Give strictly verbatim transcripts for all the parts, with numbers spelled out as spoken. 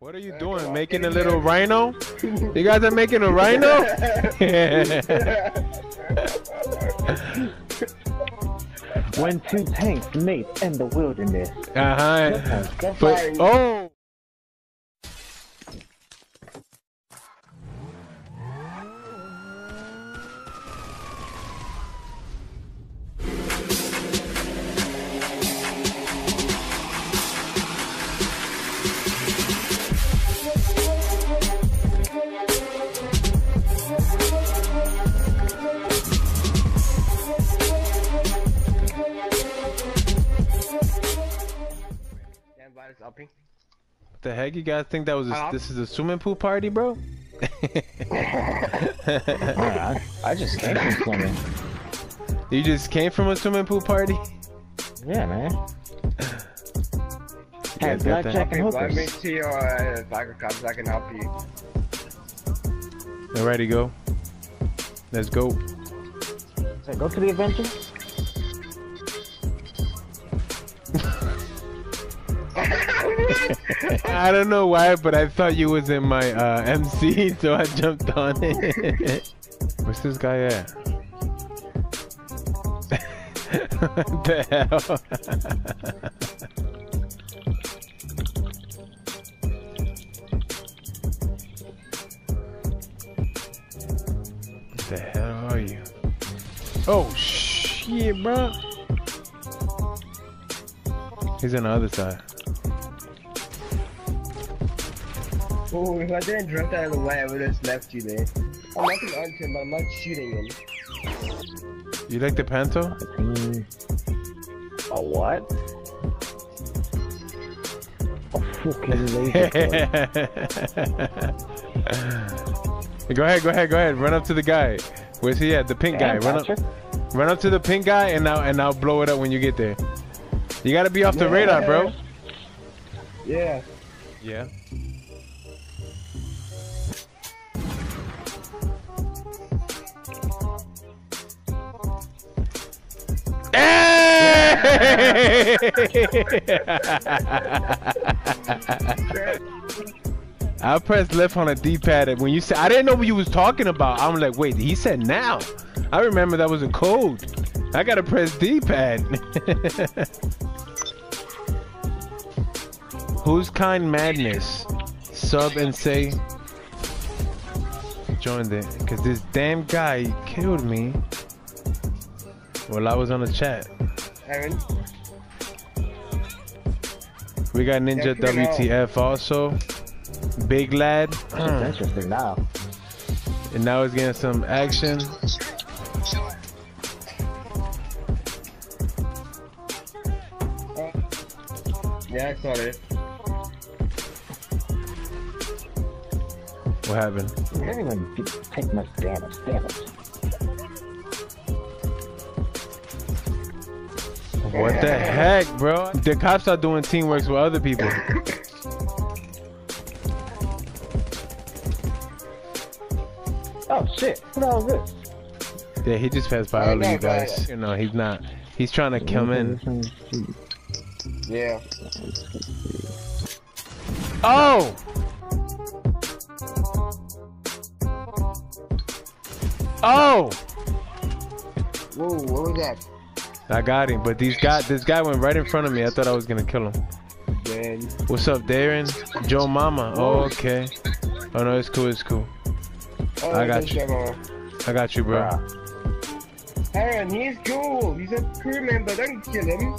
What are you doing? Making a little rhino? You guys are making a rhino? When two tanks meet in the wilderness. Uh huh. But, oh. What the heck? You guys think that was a, uh, this is a swimming pool party, bro? I, I just came from swimming. You just came from a swimming pool party? Yeah, man. Hey, blackjack and hookers. Let me see your uh, soccer cups. I can help you. Alrighty, go. Let's go. So go to the adventure. I don't know why, but I thought you was in my uh, M C, so I jumped on it. Where's this guy at? What the hell? What the hell are you? Oh shit, bro! He's on the other side. Oh, if I didn't drift out of the way, I would have left you there. I'm not gonna hunt him, but I'm not shooting him. You like the panto? Mm. A what? A fucking laser. Go ahead, go ahead, go ahead. Run up to the guy. Where's he at? The pink Damn, guy. Run Patrick. up. Run up to the pink guy, and I'll and I'll blow it up when you get there. You gotta be off the yeah. radar, bro. Yeah. Yeah. I pressed left on a D-pad when you said. I didn't know what you was talking about. I'm like, wait, he said now. I remember that was a code. I gotta press D-pad. Who's kind madness? Sub and say joined it because this damn guy killed me while I was on the chat. Aaron. We got Ninja W T F also. Big lad. That's interesting now. And now it's getting some action. Uh, yeah, I saw it. What happened? I didn't even take much damage. damage. What the heck, bro? The cops are doing teamworks with other people. Oh shit! What the hell is this? Yeah, he just passed by all of you guys. You know, he's not. He's trying to come in. Yeah. Oh! Oh! Whoa! What was that? I got him, but these guy, this guy went right in front of me. I thought I was gonna kill him. Man. What's up, Darren? Joe Mama. Oh, okay. Oh no, it's cool, it's cool. Oh, I got you. Channel. I got you, bro. Aaron, he's cool. He's a crew member. Don't kill him.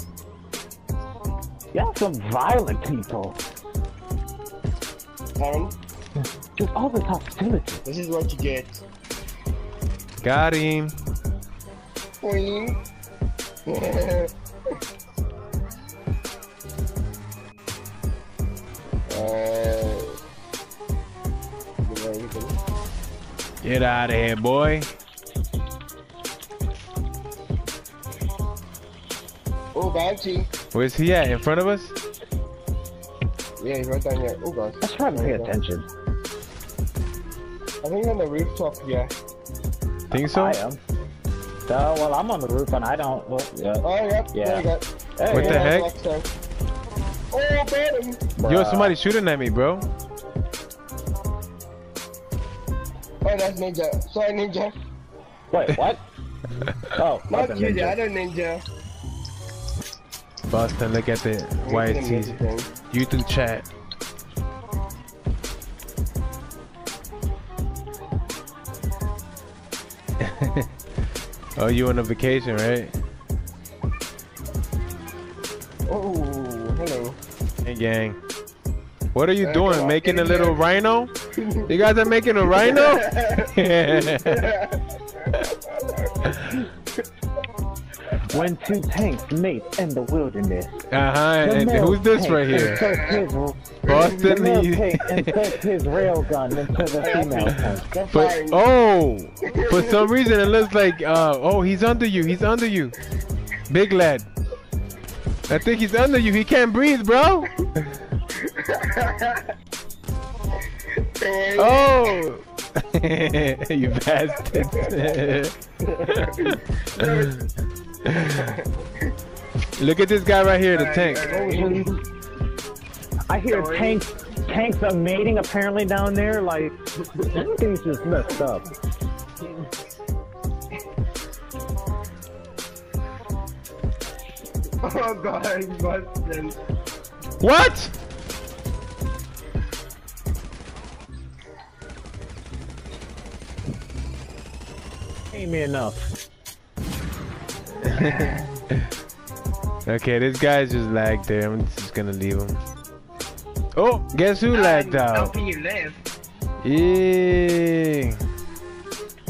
Y'all some violent people. Aaron, just all this hostility. This is what you get. Got him. Boing. Yeah. Uh, get out of here, boy. Oh, Banshee. Where's he at? In front of us? Yeah, he's right down here. Oh, God. I'm trying to pay attention. I think on the rooftop, yeah. Think so? I am. Uh, well, I'm on the roof and I don't. Well, yeah. Oh, yep. Yeah. There you go. Hey, what yeah, the heck? Oh, I got him. Yo, somebody's shooting at me, bro. Oh, that's Ninja. Sorry, Ninja. Wait, what? Oh, not you, Ninja. The other Ninja. Boston, look at the white teaser. YouTube chat. Oh, you on a vacation, right? Oh, hello. Hey, gang. What are you uh, doing? Making a little rhino? You guys are making a rhino? When two tanks mate in the wilderness. Uh-huh, and who's this right here? His, Boston Lee. Inserts his railgun into the female tank. But, oh, for some reason it looks like, uh, oh, he's under you, he's under you. Big lad. I think he's under you, he can't breathe, bro. Oh! You bastard. Look at this guy right here, the tank. I hear tanks tanks are mating apparently down there, like everything's just messed up. Oh god, Boston. What? Ain't me enough. Okay, this guy's just lagged there. I'm just gonna leave him. Oh, guess who um, lagged out? Don't you left. Yeah.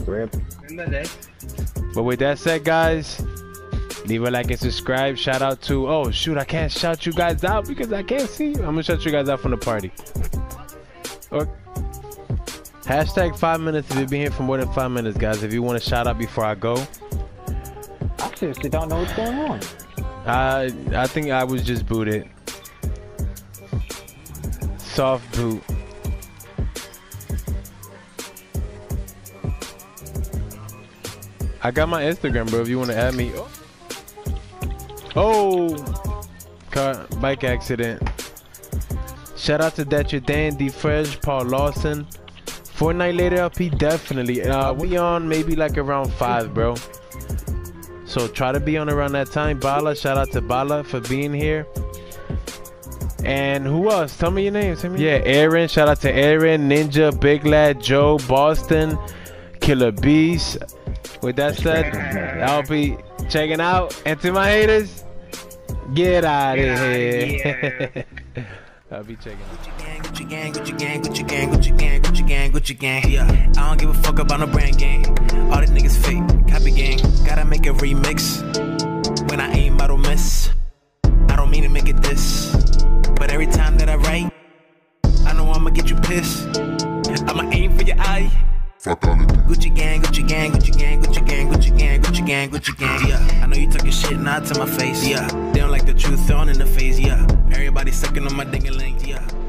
Rip. Remember that. But with that said, guys, leave a like and subscribe. Shout out to. Oh shoot, I can't shout you guys out because I can't see you. I'm gonna shout you guys out from the party. Or. Hashtag five minutes if you've been here for more than five minutes, guys. If you want to shout out before I go. I seriously don't know what's going on. I, I think I was just booted. Soft boot. I got my Instagram, bro, if you want to add me. Oh! Car, bike accident. Shout out to That Your Dandy, Fresh, Paul Lawson. Fortnite later L P, definitely. Uh, we on maybe like around five, bro. So try to be on around that time. Bala, shout out to Bala for being here. And who else? Tell me your name. Tell me yeah, your name. Aaron. Shout out to Aaron, Ninja, Big Lad, Joe, Boston, Killer Beast. With that said, I'll be checking out. And to my haters, get out of here. I'll be checking out. Gucci gang, Gucci gang, Gucci gang, Gucci gang, Gucci gang, Gucci gang. Yeah, I don't give a fuck about no brand gang. All these niggas fake, copy gang. Gotta make a remix. When I aim, I don't miss. I don't mean to make it this, but every time that I write, I know I'ma get you pissed. I'ma aim for your eye. Fuck all of them. Gucci gang, Gucci gang, Gucci gang, Gucci gang, Gucci gang, Gucci gang, Gucci gang. Yeah, I know you talking shit, not to my face. Yeah, they don't like the truth thrown in the face. Yeah, everybody sucking on my ding-a-ling. Yeah.